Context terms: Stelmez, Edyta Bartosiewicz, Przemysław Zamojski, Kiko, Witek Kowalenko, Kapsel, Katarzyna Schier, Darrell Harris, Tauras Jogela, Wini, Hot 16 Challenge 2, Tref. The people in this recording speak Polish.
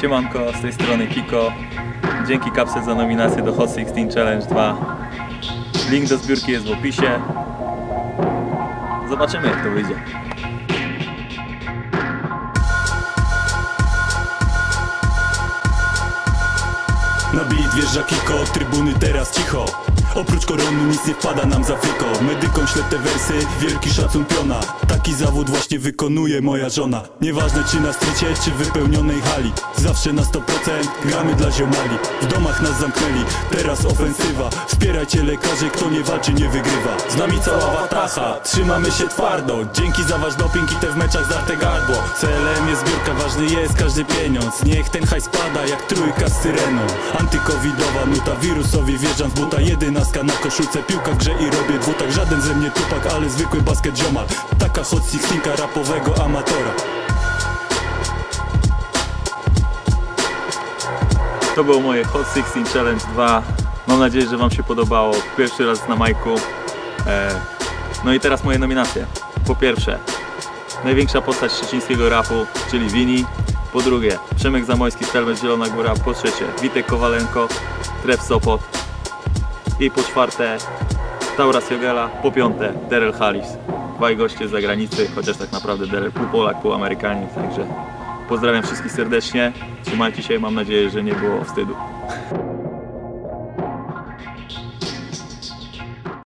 Siemanko, z tej strony Kiko. Dzięki Kapsel za nominację do Hot 16 Challenge 2. Link do zbiórki jest w opisie. Zobaczymy, jak to wyjdzie. Na beat wjeżdża Kiko, trybuny teraz cicho. Oprócz koronu nic nie wpada nam za fryko. Medykom śledzę te wersy, wielki szacun piona. Taki zawód właśnie wykonuje moja żona. Nieważne czy na strycie, czy w wypełnionej hali, zawsze na 100% gramy dla ziomali. W domach nas zamknęli, teraz ofensywa. Wspierajcie lekarzy, kto nie walczy nie wygrywa. Z nami cała watacha, trzymamy się twardo. Dzięki za wasz doping i te w meczach zdarte gardło. Celem jest zbiórka, ważny jest każdy pieniądz. Niech ten hajs spada jak trójka z syreną. Antykowidowa nuta, wirusowi wjeżdżam z buta. Jedynaska na koszulce, piłka w grze i robię dwutak. Żaden ze mnie tupak, ale zwykły basket ziomal. Taka hot sixtinka rapowego amatora. To było moje Hot 16 Challenge 2. Mam nadzieję, że wam się podobało. Pierwszy raz na majku. No i teraz moje nominacje. Po pierwsze, największa postać szczecińskiego rapu, czyli Wini. Po drugie, Przemysław Zamojski, Stelmez, Zielona Góra. Po trzecie, Witek Kowalenko, Tref Sopot. I po czwarte, Tauras Jogela. Po piąte, Darrell Harris. Dwaj goście z zagranicy, chociaż tak naprawdę Darrell pół Polak, pół Amerykanin. Także pozdrawiam wszystkich serdecznie. Trzymajcie się, mam nadzieję, że nie było wstydu.